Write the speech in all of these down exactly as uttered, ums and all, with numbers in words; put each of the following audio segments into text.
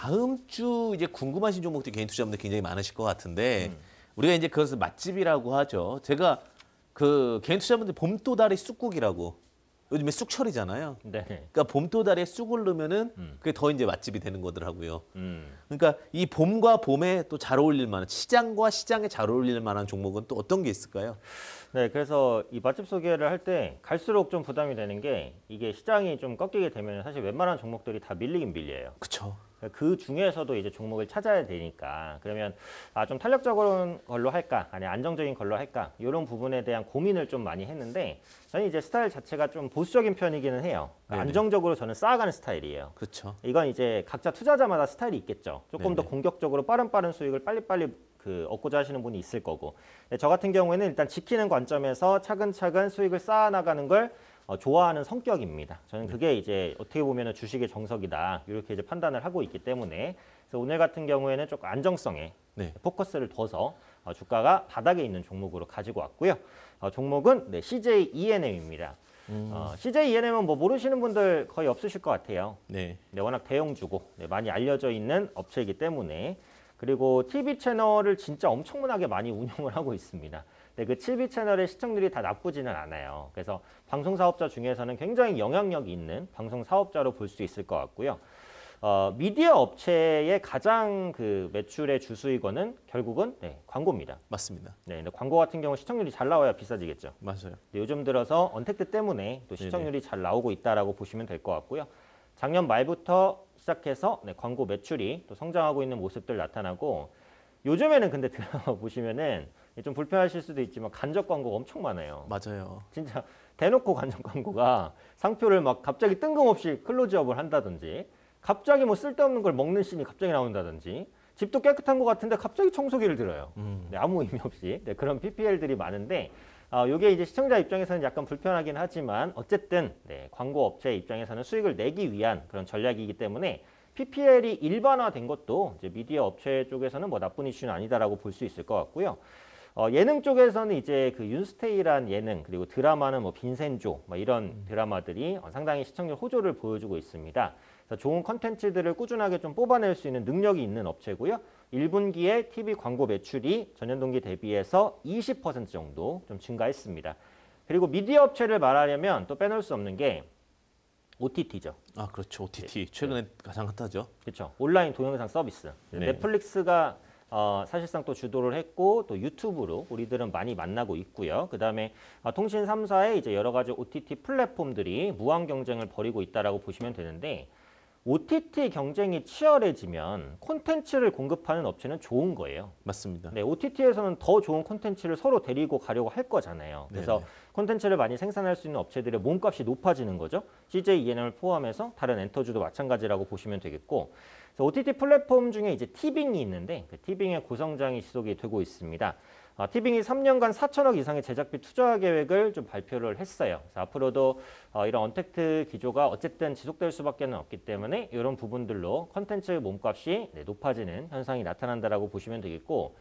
다음 주 이제 궁금하신 종목들 개인 투자분들 굉장히 많으실 것 같은데 음. 우리가 이제 그것을 맛집이라고 하죠. 제가 그 개인 투자분들 봄도다리 쑥국이라고 요즘에 쑥철이잖아요. 네. 그러니까 봄도다리에 쑥을 넣으면은 음. 그게 더 이제 맛집이 되는 거더라고요. 음. 그러니까 이 봄과 봄에 또 잘 어울릴 만한 시장과 시장에 잘 어울릴 만한 종목은 또 어떤 게 있을까요? 네, 그래서 이 맛집 소개를 할 때 갈수록 좀 부담이 되는 게 이게 시장이 좀 꺾이게 되면 사실 웬만한 종목들이 다 밀리긴 밀려요. 그렇죠. 그 중에서도 이제 종목을 찾아야 되니까 그러면 아, 좀 탄력적인 걸로 할까 아니 안정적인 걸로 할까 이런 부분에 대한 고민을 좀 많이 했는데 저는 이제 스타일 자체가 좀 보수적인 편이기는 해요. 네네. 안정적으로 저는 쌓아가는 스타일이에요. 그렇죠. 이건 이제 각자 투자자마다 스타일이 있겠죠. 조금 네네. 더 공격적으로 빠른 빠른 수익을 빨리빨리 그 얻고자 하시는 분이 있을 거고 저 같은 경우에는 일단 지키는 관점에서 차근차근 수익을 쌓아나가는 걸 어, 좋아하는 성격입니다. 저는 그게 이제 어떻게 보면 주식의 정석이다 이렇게 이제 판단을 하고 있기 때문에 그래서 오늘 같은 경우에는 조금 안정성에 네. 포커스를 둬서 어, 주가가 바닥에 있는 종목으로 가지고 왔고요. 어, 종목은 네, 씨제이 이엔엠입니다. 음. 어, 씨제이 이엔엠은 뭐 모르시는 분들 거의 없으실 것 같아요. 네. 네, 워낙 대형주고 네, 많이 알려져 있는 업체이기 때문에 그리고 티비 채널을 진짜 엄청나게 많이 운영을 하고 있습니다. 네, 그 티비 채널의 시청률이 다 나쁘지는 않아요. 그래서 방송 사업자 중에서는 굉장히 영향력이 있는 방송 사업자로 볼 수 있을 것 같고요. 어, 미디어 업체의 가장 그 매출의 주수익원은 결국은 네, 광고입니다. 맞습니다. 네, 근데 광고 같은 경우 시청률이 잘 나와야 비싸지겠죠. 맞아요. 네, 요즘 들어서 언택트 때문에 또 시청률이 네네. 잘 나오고 있다라고 보시면 될 것 같고요. 작년 말부터 시작해서 네, 광고 매출이 또 성장하고 있는 모습들 나타나고 요즘에는 근데 들어가 보시면은 좀 불편하실 수도 있지만 간접 광고가 엄청 많아요. 맞아요. 진짜 대놓고 간접 광고가 상표를 막 갑자기 뜬금없이 클로즈업을 한다든지 갑자기 뭐 쓸데없는 걸 먹는 씬이 갑자기 나온다든지 집도 깨끗한 것 같은데 갑자기 청소기를 들어요. 음. 네, 아무 의미 없이 네, 그런 피피엘들이 많은데 어, 이게 이제 시청자 입장에서는 약간 불편하긴 하지만 어쨌든 네, 광고 업체 입장에서는 수익을 내기 위한 그런 전략이기 때문에 피피엘이 일반화된 것도 이제 미디어 업체 쪽에서는 뭐 나쁜 이슈는 아니다라고 볼 수 있을 것 같고요. 어, 예능 쪽에서는 이제 그 윤스테이란 예능 그리고 드라마는 뭐 빈센조 뭐 이런 드라마들이 상당히 시청률 호조를 보여주고 있습니다. 그래서 좋은 컨텐츠들을 꾸준하게 좀 뽑아낼 수 있는 능력이 있는 업체고요. 일 분기에 티비 광고 매출이 전년 동기 대비해서 이십 퍼센트 정도 좀 증가했습니다. 그리고 미디어 업체를 말하려면 또 빼놓을 수 없는 게 오티티죠. 아 그렇죠. 오티티. 네. 최근에 네. 가장 핫하죠. 그렇죠. 온라인 동영상 서비스. 네. 넷플릭스가 어, 사실상 또 주도를 했고 또 유튜브로 우리들은 많이 만나고 있고요. 그다음에 어, 통신 삼 사의 이제 여러 가지 오티티 플랫폼들이 무한 경쟁을 벌이고 있다라고 보시면 되는데 오티티 경쟁이 치열해지면 콘텐츠를 공급하는 업체는 좋은 거예요. 맞습니다. 네, 오티티에서는 더 좋은 콘텐츠를 서로 데리고 가려고 할 거잖아요. 그래서 콘텐츠를 많이 생산할 수 있는 업체들의 몸값이 높아지는 거죠. 씨제이 이엔엠을 포함해서 다른 엔터주도 마찬가지라고 보시면 되겠고 오티티 플랫폼 중에 이제 티빙이 있는데 그 티빙의 고성장이 지속이 되고 있습니다. 아, 티빙이 삼 년간 사천억 이상의 제작비 투자 계획을 좀 발표를 했어요. 그래서 앞으로도 어, 이런 언택트 기조가 어쨌든 지속될 수밖에 없기 때문에 이런 부분들로 컨텐츠 몸값이 네, 높아지는 현상이 나타난다라고 보시면 되겠고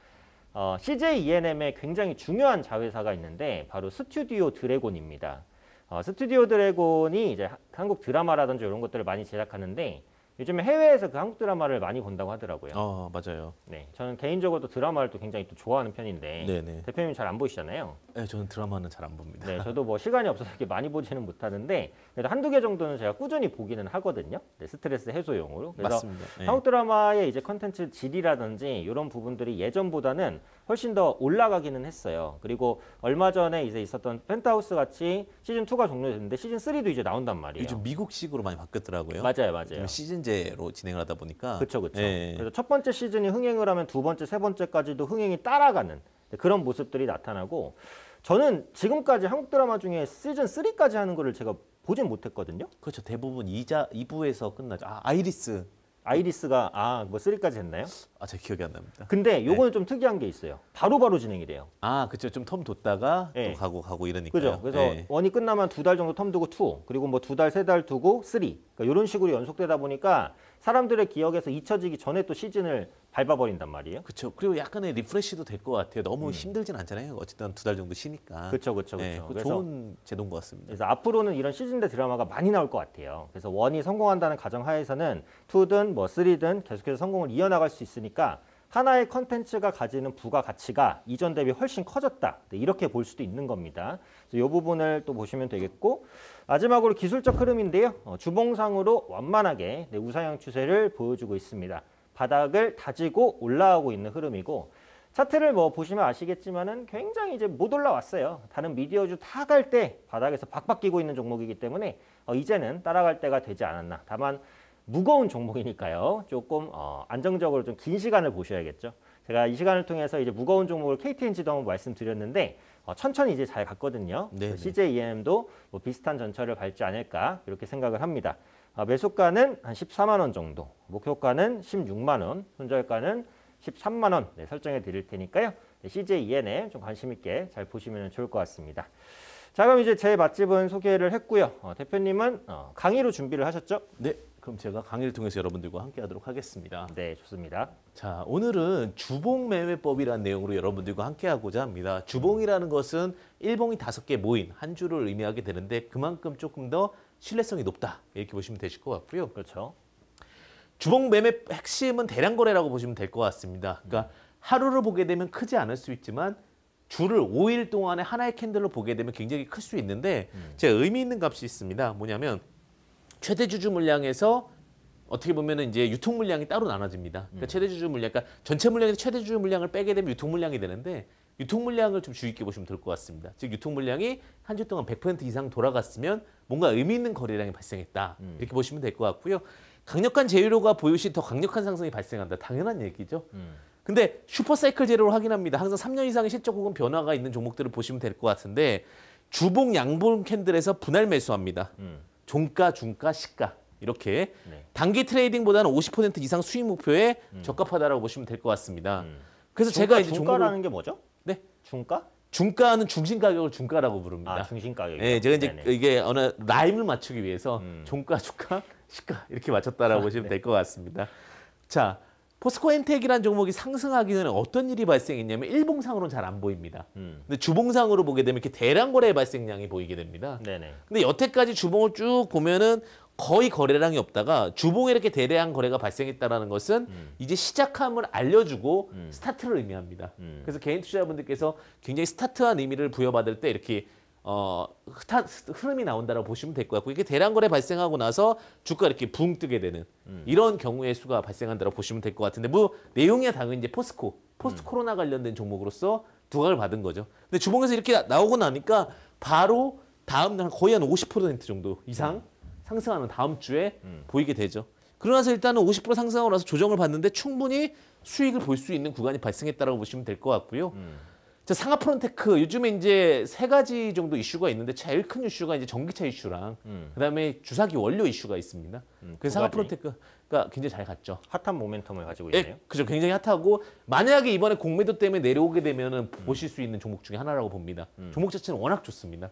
어, 씨제이 이엔엠에 굉장히 중요한 자회사가 있는데 바로 스튜디오 드래곤입니다. 어, 스튜디오 드래곤이 이제 한국 드라마라든지 이런 것들을 많이 제작하는데 요즘에 해외에서 그 한국 드라마를 많이 본다고 하더라고요. 어, 맞아요. 네, 저는 개인적으로 또 드라마를 또 굉장히 또 좋아하는 편인데 네네. 대표님 잘 안 보시잖아요. 네, 저는 드라마는 잘 안 봅니다. 네, 저도 뭐 시간이 없어서 이렇게 많이 보지는 못하는데 그래도 한두 개 정도는 제가 꾸준히 보기는 하거든요. 네, 스트레스 해소용으로. 그래서 맞습니다. 네. 한국 드라마의 이제 컨텐츠 질이라든지 이런 부분들이 예전보다는 훨씬 더 올라가기는 했어요. 그리고 얼마 전에 이제 있었던 펜트하우스 같이 시즌 투가 종료됐는데 시즌 쓰리도 이제 나온단 말이에요. 요즘 미국식으로 많이 바뀌었더라고요. 맞아요, 맞아요. 시즌제로 진행을 하다 보니까. 그렇죠, 그렇죠. 예. 그래서 첫 번째 시즌이 흥행을 하면 두 번째, 세 번째까지도 흥행이 따라가는 그런 모습들이 나타나고 저는 지금까지 한국 드라마 중에 시즌 쓰리까지 하는 거를 제가 보진 못했거든요. 그렇죠. 대부분 이 부에서 끝나죠. 아, 아이리스. 아이리스가 아, 뭐 쓰리까지 했나요? 아, 제 기억이 안 납니다. 근데 요거는 네. 좀 특이한 게 있어요. 바로바로 바로 진행이 돼요. 아, 그렇죠. 좀 텀 뒀다가 네. 또 가고 가고 이러니까요. 그죠. 그래서 네. 일이 끝나면 두 달 정도 텀 두고 이, 그리고 뭐 두 달, 세 달 두고 삼 그러니까 이런 식으로 연속되다 보니까 사람들의 기억에서 잊혀지기 전에 또 시즌을 밟아버린단 말이에요. 그렇죠. 그리고 약간의 리프레시도 될 것 같아요. 너무 음. 힘들진 않잖아요. 어쨌든 두 달 정도 쉬니까. 그렇죠, 그렇죠, 그렇죠. 좋은 제도인 것 같습니다. 그래서 앞으로는 이런 시즌제 드라마가 많이 나올 것 같아요. 그래서 원이 성공한다는 가정하에서는 투든 뭐 쓰리든 계속해서 성공을 이어나갈 수 있으니까 하나의 컨텐츠가 가지는 부가가치가 이전 대비 훨씬 커졌다. 이렇게 볼 수도 있는 겁니다. 그래서 이 부분을 또 보시면 되겠고 마지막으로 기술적 흐름인데요. 주봉상으로 완만하게 우상향 추세를 보여주고 있습니다. 바닥을 다지고 올라오고 있는 흐름이고 차트를 뭐 보시면 아시겠지만은 굉장히 이제 못 올라왔어요. 다른 미디어주 다 갈 때 바닥에서 박박 끼고 있는 종목이기 때문에 이제는 따라갈 때가 되지 않았나. 다만 무거운 종목이니까요. 조금 어, 안정적으로 좀 긴 시간을 보셔야겠죠. 제가 이 시간을 통해서 이제 무거운 종목을 케이티엔지도 한번 말씀드렸는데 어, 천천히 이제 잘 갔거든요. 씨제이이엠도 뭐 비슷한 전철을 밟지 않을까 이렇게 생각을 합니다. 어, 매수가는 한 십사만 원 정도, 목표가는 십육만 원, 손절가는 십삼만 원 네, 설정해 드릴 테니까요. 네, 씨제이이엠에 좀 관심 있게 잘 보시면 좋을 것 같습니다. 자, 그럼 이제 제 맛집은 소개를 했고요. 어, 대표님은 어, 강의로 준비를 하셨죠? 네. 그럼 제가 강의를 통해서 여러분들과 함께 하도록 하겠습니다. 네, 좋습니다. 자, 오늘은 주봉 매매법이라는 내용으로 여러분들과 함께 하고자 합니다. 주봉이라는 것은 일봉이 다섯 개 모인 한 주를 의미하게 되는데 그만큼 조금 더 신뢰성이 높다. 이렇게 보시면 되실 것 같고요. 그렇죠. 주봉 매매 핵심은 대량 거래라고 보시면 될 것 같습니다. 그러니까 하루를 보게 되면 크지 않을 수 있지만 주를 오 일 동안에 하나의 캔들로 보게 되면 굉장히 클 수 있는데 음. 제가 의미 있는 값이 있습니다. 뭐냐면 최대 주주 물량에서 어떻게 보면 이제 유통 물량이 따로 나눠집니다. 그러니까 음. 최대 주주 물량, 그러니까 전체 물량에서 최대 주주 물량을 빼게 되면 유통 물량이 되는데 유통 물량을 좀 주의 깊게 보시면 될 것 같습니다. 즉 유통 물량이 한 주 동안 백 퍼센트 이상 돌아갔으면 뭔가 의미 있는 거래량이 발생했다. 음. 이렇게 보시면 될 것 같고요. 강력한 제휴로가 보유시 더 강력한 상승이 발생한다. 당연한 얘기죠. 음. 근데 슈퍼사이클 제로를 확인합니다. 항상 삼 년 이상의 실적 혹은 변화가 있는 종목들을 보시면 될 것 같은데 주봉 양봉 캔들에서 분할 매수합니다. 음. 종가, 중가, 시가 이렇게 네. 단기 트레이딩보다는 오십 퍼센트 이상 수익 목표에 음. 적합하다라고 보시면 될 것 같습니다. 음. 그래서 중가, 제가 이제 종가라는 종목을... 게 뭐죠? 네, 중가? 중가는 중심 가격을 중가라고 부릅니다. 아, 중심 가격. 네, 제가 이제 네네. 이게 어느 라임을 맞추기 위해서 음. 종가, 중가, 시가 이렇게 맞췄다라고 아, 보시면 네. 될 것 같습니다. 자, 포스코 엔텍이라는 종목이 상승하기 전에 어떤 일이 발생했냐면 일봉상으로는 잘 안 보입니다. 음. 근데 주봉상으로 보게 되면 이렇게 대량 거래의 발생량이 보이게 됩니다. 네네. 근데 여태까지 주봉을 쭉 보면은 거의 거래량이 없다가 주봉에 이렇게 대량 거래가 발생했다라는 것은 음. 이제 시작함을 알려주고 음. 스타트를 의미합니다. 음. 그래서 개인 투자자분들께서 굉장히 스타트한 의미를 부여받을 때 이렇게 어, 흐타, 흐름이 나온다라고 보시면 될 것 같고 이게 대량 거래 발생하고 나서 주가 이렇게 붕 뜨게 되는 음. 이런 경우의 수가 발생한다라고 보시면 될 것 같은데 뭐 내용이야 당연히 이제 포스코, 포스트 코로나 관련된 종목으로서 두각을 받은 거죠. 근데 주봉에서 이렇게 나오고 나니까 바로 다음 날 거의 한 오십 퍼센트 정도 이상 상승하는 다음 주에 음. 보이게 되죠. 그러나서 일단은 오십 퍼센트 상승하고 나서 조정을 받는데 충분히 수익을 볼 수 있는 구간이 발생했다라고 보시면 될 것 같고요. 음. 자, 상하 프론테크 요즘에 이제 세 가지 정도 이슈가 있는데 제일 큰 이슈가 이제 전기차 이슈랑 음. 그다음에 주사기 원료 이슈가 있습니다. 음, 그래서 상하 프론테크가 굉장히 잘 갔죠. 핫한 모멘텀을 가지고 있네요. 예, 그죠. 굉장히 핫하고 만약에 이번에 공매도 때문에 내려오게 되면은 음. 보실 수 있는 종목 중에 하나라고 봅니다. 음. 종목 자체는 워낙 좋습니다.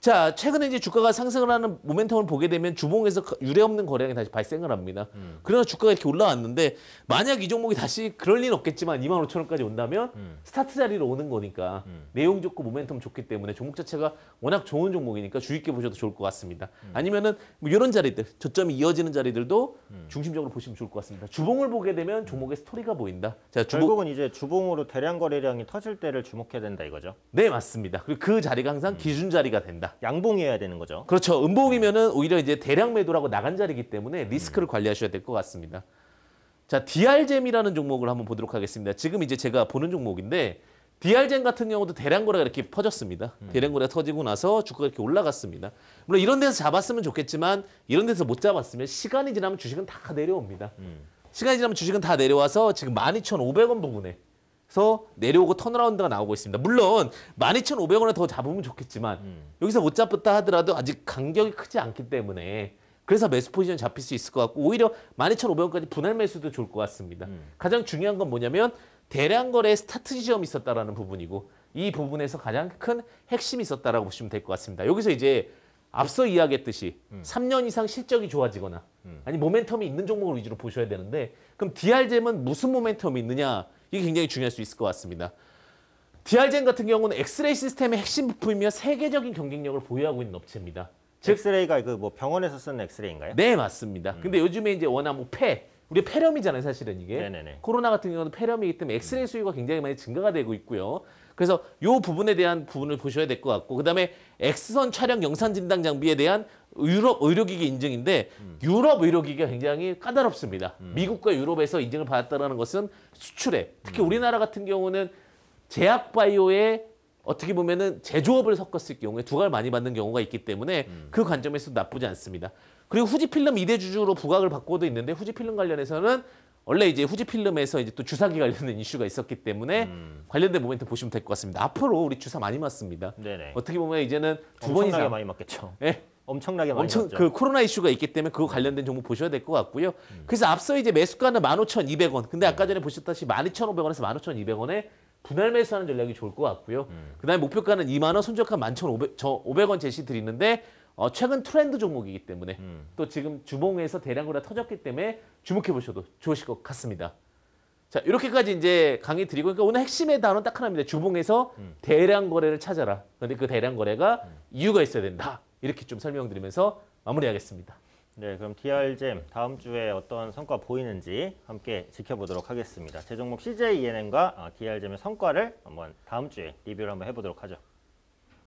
자, 최근에 이제 주가가 상승을 하는 모멘텀을 보게 되면 주봉에서 유례 없는 거래량이 다시 발생을 합니다. 음. 그래서 주가가 이렇게 올라왔는데 만약 이 종목이 다시 그럴 리는 없겠지만 이만 오천 원까지 온다면 음. 스타트 자리로 오는 거니까 음. 내용 좋고 모멘텀 좋기 때문에 종목 자체가 워낙 좋은 종목이니까 주의 깊게 보셔도 좋을 것 같습니다. 음. 아니면은 뭐 이런 자리들, 저점이 이어지는 자리들도 음. 중심적으로 보시면 좋을 것 같습니다. 주봉을 보게 되면 종목의 스토리가 보인다. 자, 주봉... 결국은 이제 주봉으로 대량 거래량이 터질 때를 주목해야 된다 이거죠? 네, 맞습니다. 그리고 그 자리가 항상 음. 기준 자리가 된다. 양봉이어야 되는 거죠. 그렇죠. 음봉이면은 오히려 이제 대량 매도라고 나간 자리이기 때문에 리스크를 음. 관리하셔야 될 것 같습니다. 자, 디알잼이라는 종목을 한번 보도록 하겠습니다. 지금 이제 제가 보는 종목인데 디알잼 같은 경우도 대량 거래가 이렇게 퍼졌습니다. 음. 대량 거래가 터지고 나서 주가가 이렇게 올라갔습니다. 물론 이런 데서 잡았으면 좋겠지만 이런 데서 못 잡았으면 시간이 지나면 주식은 다 내려옵니다. 음. 시간이 지나면 주식은 다 내려와서 지금 만 이천 오백 원 부근에 내려오고 턴어라운드가 나오고 있습니다. 물론 만 이천 오백 원에 더 잡으면 좋겠지만 음. 여기서 못 잡았다 하더라도 아직 간격이 크지 않기 때문에 그래서 매수 포지션 잡힐 수 있을 것 같고 오히려 만 이천 오백 원까지 분할 매수도 좋을 것 같습니다. 음. 가장 중요한 건 뭐냐면 대량 거래의 스타트 지점이 있었다라는 부분이고 이 부분에서 가장 큰 핵심이 있었다라고 보시면 될 것 같습니다. 여기서 이제 앞서 이야기했듯이 음. 삼 년 이상 실적이 좋아지거나 음. 아니 모멘텀이 있는 종목을 위주로 보셔야 되는데, 그럼 디 알 잼은 무슨 모멘텀이 있느냐, 이게 굉장히 중요할 수 있을 것 같습니다. 디 알 잼 같은 경우는 엑스레이 시스템의 핵심 부품이며 세계적인 경쟁력을 보유하고 있는 업체입니다. 즉 엑스레이가 그 뭐 병원에서 쓰는 엑스레이인가요? 네, 맞습니다. 음. 근데 요즘에 이제 워낙 뭐 폐, 우리 폐렴이잖아요, 사실은 이게. 네네네. 코로나 같은 경우는 폐렴이기 때문에 엑스레이 수요가 굉장히 많이 증가가 되고 있고요. 그래서 요 부분에 대한 부분을 보셔야 될 것 같고, 그다음에 엑스선 촬영 영상 진단 장비에 대한 유럽 의료기기 인증인데 음. 유럽 의료기기가 굉장히 까다롭습니다. 음. 미국과 유럽에서 인증을 받았다는 것은 수출에, 특히 음. 우리나라 같은 경우는 제약 바이오에 어떻게 보면은 제조업을 섞었을 경우에 부각을 많이 받는 경우가 있기 때문에 음. 그 관점에서도 나쁘지 않습니다. 그리고 후지필름 이 대 주주로 부각을 받고도 있는데, 후지필름 관련해서는 원래 이제 후지필름에서 이제 또 주사기 관련된 이슈가 있었기 때문에 음. 관련된 모멘트 보시면 될 것 같습니다. 앞으로 우리 주사 많이 맞습니다. 네네. 어떻게 보면 이제는 두 번 이상 많이 맞겠죠. 네. 엄청나게 많이 엄청 맞죠. 그 코로나 이슈가 있기 때문에 그거 관련된 종목 보셔야 될 것 같고요. 음. 그래서 앞서 이제 매수가는 만 오천이백 원. 근데 아까 전에 보셨다시피 만 이천오백 원에서 만 오천이백 원에 분할 매수하는 전략이 좋을 것 같고요. 음. 그다음에 목표가는 이만 원, 손절가 만 천오백 원 제시 드리는데 어, 최근 트렌드 종목이기 때문에 음. 또 지금 주봉에서 대량 거래가 터졌기 때문에 주목해 보셔도 좋으실 것 같습니다. 자, 이렇게까지 이제 강의 드리고, 그러니까 오늘 핵심의 단어 딱 하나입니다. 주봉에서 음. 대량 거래를 찾아라. 그런데 그 대량 거래가 음. 이유가 있어야 된다. 이렇게 좀 설명드리면서 마무리하겠습니다. 네, 그럼 디 알 잼 다음 주에 어떤 성과 보이는지 함께 지켜보도록 하겠습니다. 제 종목 씨 제이 이 엔 엠과 디 알 잼의 성과를 한번 다음 주에 리뷰를 한번 해보도록 하죠.